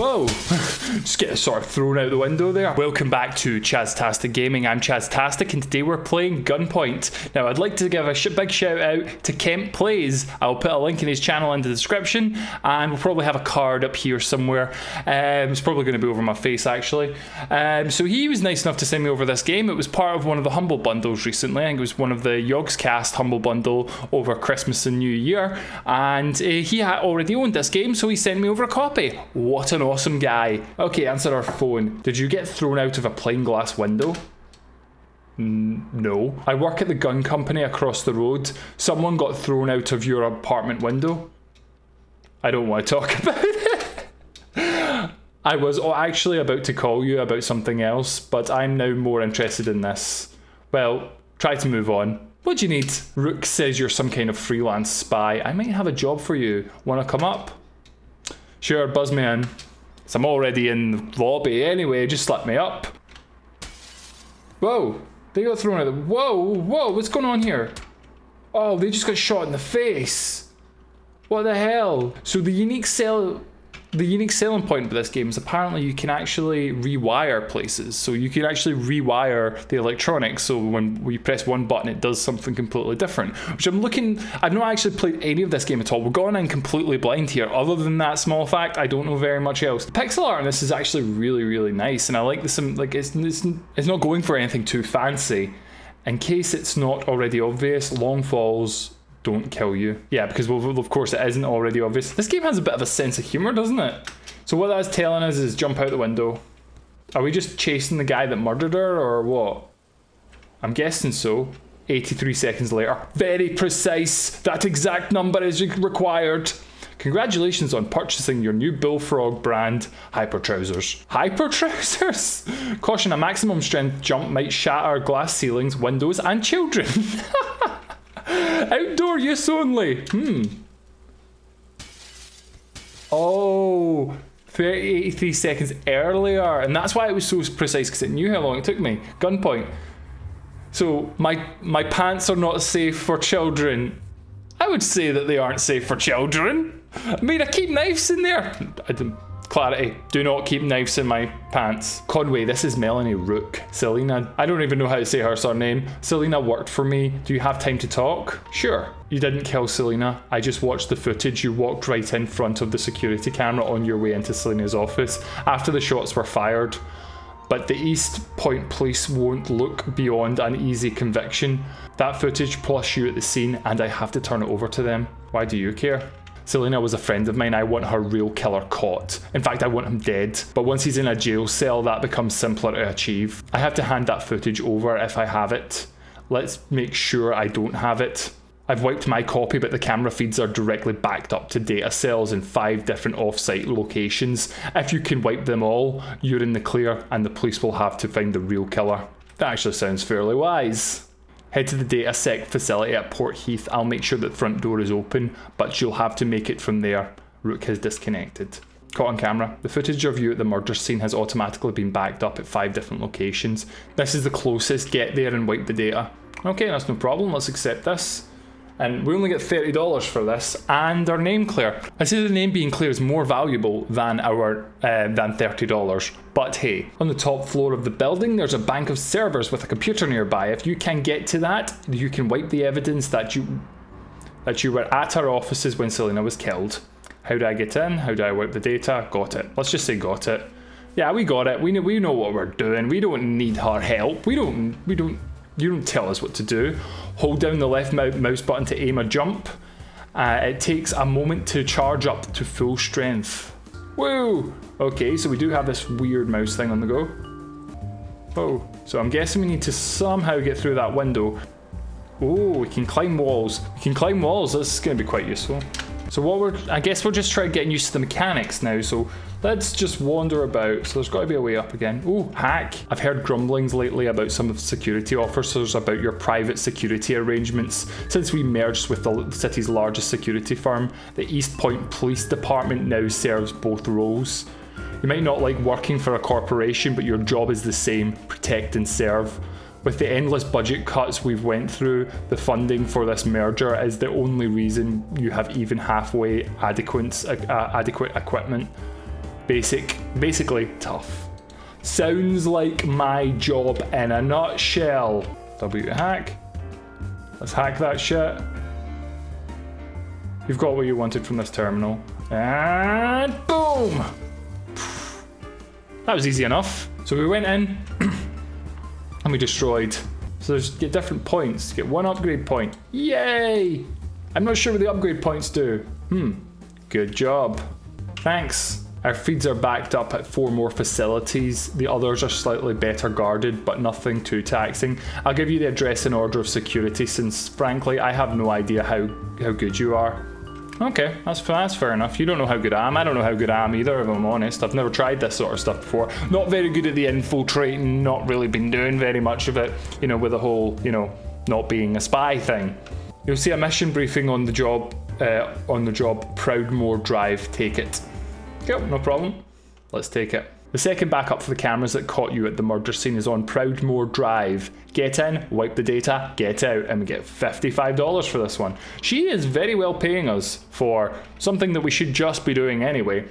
Whoa. Just get sort of thrown out the window there. Welcome back to ChazTastic Gaming. I'm ChazTastic and today we're playing Gunpoint. Now I'd like to give a big shout out to Kemp Plays. I'll put a link in his channel in the description and we'll probably have a card up here somewhere. It's probably going to be over my face actually. So he was nice enough to send me over this game. It was part of one of the Humble Bundles recently. I think it was one of the Yogscast Humble Bundle over Christmas and New Year. And he had already owned this game, so he sent me over a copy. What an awesome guy. Okay, answer our phone. Did you get thrown out of a plain glass window? No. I work at the gun company across the road. Someone got thrown out of your apartment window. I don't want to talk about it. I was actually about to call you about something else, but I'm now more interested in this. Well, try to move on. What do you need? Rook says you're some kind of freelance spy. I might have a job for you. Wanna come up? Sure, buzz me in. So I'm already in the lobby anyway, just slap me up. Whoa, they got thrown out of the... Whoa, whoa, what's going on here? Oh, they just got shot in the face. What the hell? So the unique cell... The unique selling point for this game is apparently you can actually rewire places. So you can actually rewire the electronics, so when we press one button it does something completely different. Which I've not actually played any of this game at all. We're going in completely blind here. Other than that small fact, I don't know very much else. The pixel art in this is actually really, really nice, and I like this. Like it's not going for anything too fancy. In case it's not already obvious, long falls don't kill you. Yeah, because well, of course it isn't already obvious. This game has a bit of a sense of humor, doesn't it? So what that's telling us is jump out the window. Are we just chasing the guy that murdered her or what? I'm guessing so. 83 seconds later. Very precise. That exact number is required. Congratulations on purchasing your new Bullfrog brand Hyper Trousers. Hyper Trousers? Caution, a maximum strength jump might shatter glass ceilings, windows and children. Outdoor use only. Oh, 83 seconds earlier, and that's why it was so precise, because it knew how long it took me. Gunpoint. So my pants are not safe for children. I would say that they aren't safe for children. I mean, I keep knives in there. Clarity, do not keep knives in my pants. Conway, this is Melanie Rook. Selena, I don't even know how to say her surname. Selena worked for me. Do you have time to talk? Sure. You didn't kill Selena. I just watched the footage. You walked right in front of the security camera on your way into Selena's office after the shots were fired. But the East Point police won't look beyond an easy conviction. That footage plus you at the scene, and I have to turn it over to them. Why do you care? Selena was a friend of mine. I want her real killer caught. In fact, I want him dead. But once he's in a jail cell, that becomes simpler to achieve. I have to hand that footage over if I have it. Let's make sure I don't have it. I've wiped my copy, but the camera feeds are directly backed up to data cells in 5 different off-site locations. If you can wipe them all, you're in the clear and the police will have to find the real killer. That actually sounds fairly wise. Head to the DataSec facility at Port Heath. I'll make sure that the front door is open, but you'll have to make it from there. Rook has disconnected. Caught on camera. The footage of you at the murder scene has automatically been backed up at 5 different locations. This is the closest. Get there and wipe the data. Okay, that's no problem. Let's accept this. And we only get $30 for this, and our name clear. I see the name being clear is more valuable than our than $30, but hey. On the top floor of the building, there's a bank of servers with a computer nearby. If you can get to that, you can wipe the evidence that you were at our offices when Selena was killed. How do I get in? How do I wipe the data? Got it. Let's just say got it. Yeah, we got it. We know what we're doing. We don't need her help. You don't tell us what to do. Hold down the left mouse button to aim a jump. It takes a moment to charge up to full strength. Whoa! Okay, so we do have this weird mouse thing on the go. Oh, so I'm guessing we need to somehow get through that window. Oh, we can climb walls. We can climb walls. This is going to be quite useful. So what I guess we'll just try getting used to the mechanics now. So let's just wander about. So there's got to be a way up again. Oh, hack. I've heard grumblings lately about some of the security officers about your private security arrangements. Since we merged with the city's largest security firm, the East Point Police Department now serves both roles. You might not like working for a corporation, but your job is the same, protect and serve. With the endless budget cuts we've went through, the funding for this merger is the only reason you have even halfway adequate equipment. basically tough. Sounds like my job in a nutshell. W hack. Let's hack that shit. You've got what you wanted from this terminal. And boom! That was easy enough. So we went in and we destroyed. So there's get different points. You get one upgrade point. Yay! I'm not sure what the upgrade points do. Good job. Thanks. Our feeds are backed up at 4 more facilities. The others are slightly better guarded, but nothing too taxing. I'll give you the address and order of security since, frankly, I have no idea how good you are. Okay, that's fair enough. You don't know how good I am. I don't know how good I am either, if I'm honest. I've never tried this sort of stuff before. Not very good at the infiltrating, not really been doing very much of it, you know, with the whole, you know, not being a spy thing. You'll see a mission briefing on the job, Proudmoor Drive, take it. Yep, no problem. Let's take it. The second backup for the cameras that caught you at the murder scene is on Proudmoor Drive. Get in, wipe the data, get out, and we get $55 for this one. She is very well paying us for something that we should just be doing anyway.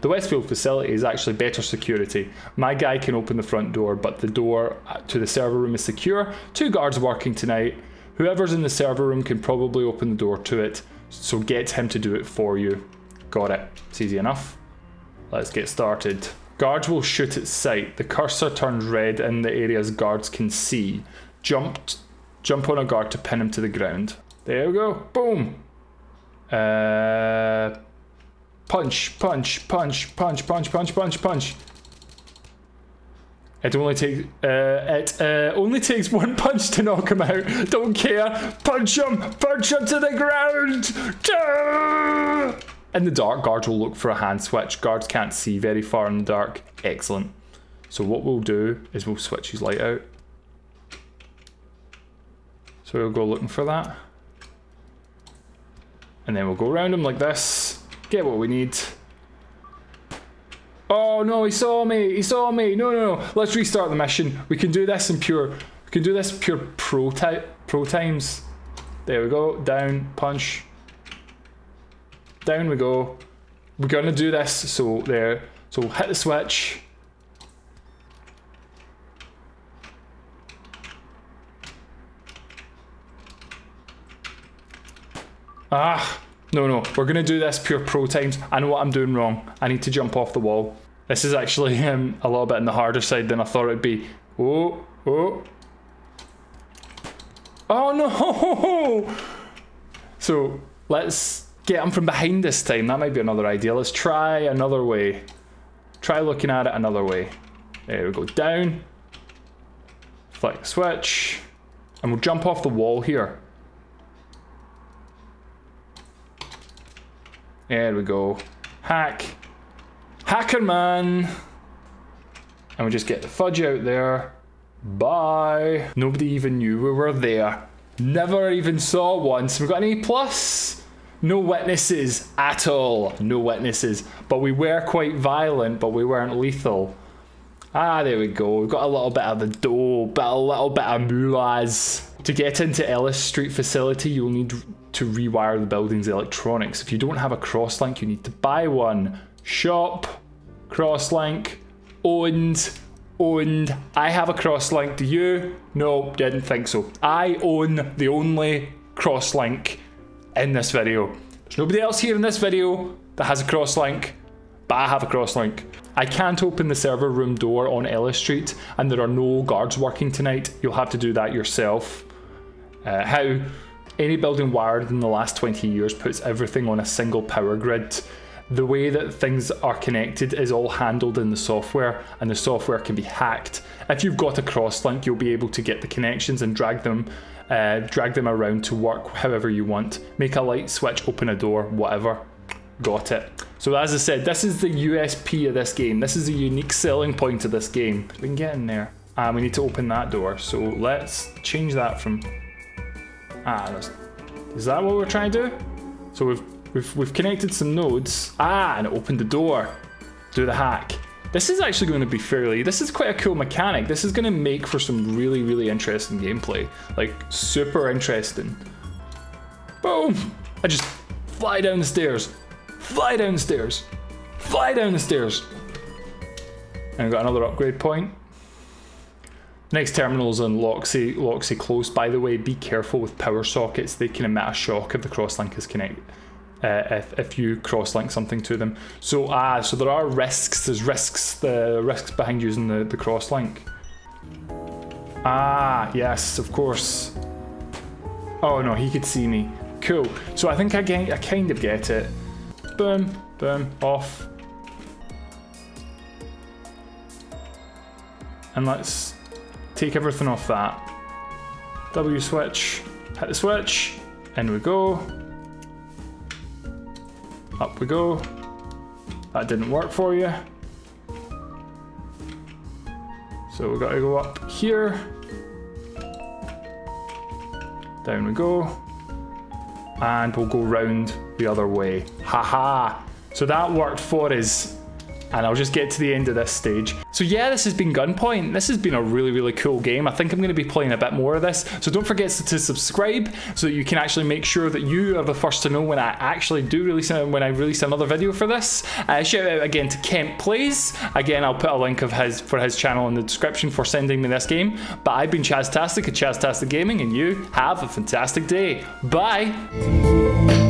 The Westfield facility is actually better security. My guy can open the front door, but the door to the server room is secure. 2 guards working tonight. Whoever's in the server room can probably open the door to it, so get him to do it for you. Got it. It's easy enough. Let's get started. Guards will shoot at sight. The cursor turns red in the areas guards can see. Jump on a guard to pin him to the ground. There we go. Boom. Punch, punch, punch, punch, punch, punch, punch, punch. It only takes 1 punch to knock him out. Don't care. Punch him to the ground. Ah! In the dark, guards will look for a hand switch. Guards can't see very far in the dark. Excellent. So what we'll do is we'll switch his light out. So we'll go looking for that. And then we'll go around him like this. Get what we need. Oh no, he saw me. He saw me. No. Let's restart the mission. We can do this in pure... We can do this in pure pro times. There we go. Down. Punch. Down we go. We're gonna do this, so there. So we'll hit the switch. No. We're gonna do this pure pro times. I know what I'm doing wrong. I need to jump off the wall. This is actually a little bit on the harder side than I thought it'd be. Oh no! So let's get him from behind this time. That might be another idea. Let's try another way. Try looking at it another way. There we go. Down. Flick the switch. And we'll jump off the wall here. There we go. Hack. Hacker man. And we just get the fudge out there. Bye. Nobody even knew we were there. Never even saw once. We got an A+. No witnesses at all. No witnesses. But we were quite violent, but we weren't lethal. Ah, there we go. We've got a little bit of the dough, but a little bit of moolahs. To get into Ellis Street facility, you'll need to rewire the building's electronics. If you don't have a crosslink, you need to buy one. Shop. Crosslink. Owned. I have a crosslink. Do you? No, didn't think so. I own the only crosslink in this video. There's nobody else here in this video that has a crosslink, but I have a crosslink. I can't open the server room door on Ellis Street, and there are no guards working tonight. You'll have to do that yourself. How any building wired in the last 20 years puts everything on a single power grid. The way that things are connected is all handled in the software, and the software can be hacked. If you've got a crosslink, you'll be able to get the connections and drag them around to work however you want. Make a light switch, open a door, whatever. Got it. So as I said, this is the USP of this game. This is a unique selling point of this game. We can get in there. And we need to open that door. So let's change that from... is that what we're trying to do? So we've connected some nodes. And it opened the door. Do the hack. This is actually going to be this is quite a cool mechanic. This is going to make for some really, really interesting gameplay. Like, super interesting. Boom! I just fly down the stairs. Fly down the stairs. And we've got another upgrade point. Next terminal's in Loxy Close. By the way, be careful with power sockets. They can emit a shock if the crosslink is connected. If you crosslink something to them. So so there are risks. There's risks. The risks behind using the crosslink. Ah, yes, of course. Oh no, he could see me. Cool. So I think I kind of get it. Boom, boom, off. And let's take everything off that. W switch, hit the switch, in we go. Up we go. That didn't work for you. So we gotta go up here. Down we go. And we'll go round the other way. Haha! So that worked for us. And I'll just get to the end of this stage. So yeah, this has been Gunpoint. This has been a really, really cool game. I think I'm going to be playing a bit more of this. So don't forget to subscribe so that you can actually make sure that you are the first to know when I actually do release another video for this. Shout out again to Kemp Plays. Again, I'll put a link of his channel in the description for sending me this game. But I've been ChazTastic at ChazTastic Gaming, and you have a fantastic day. Bye.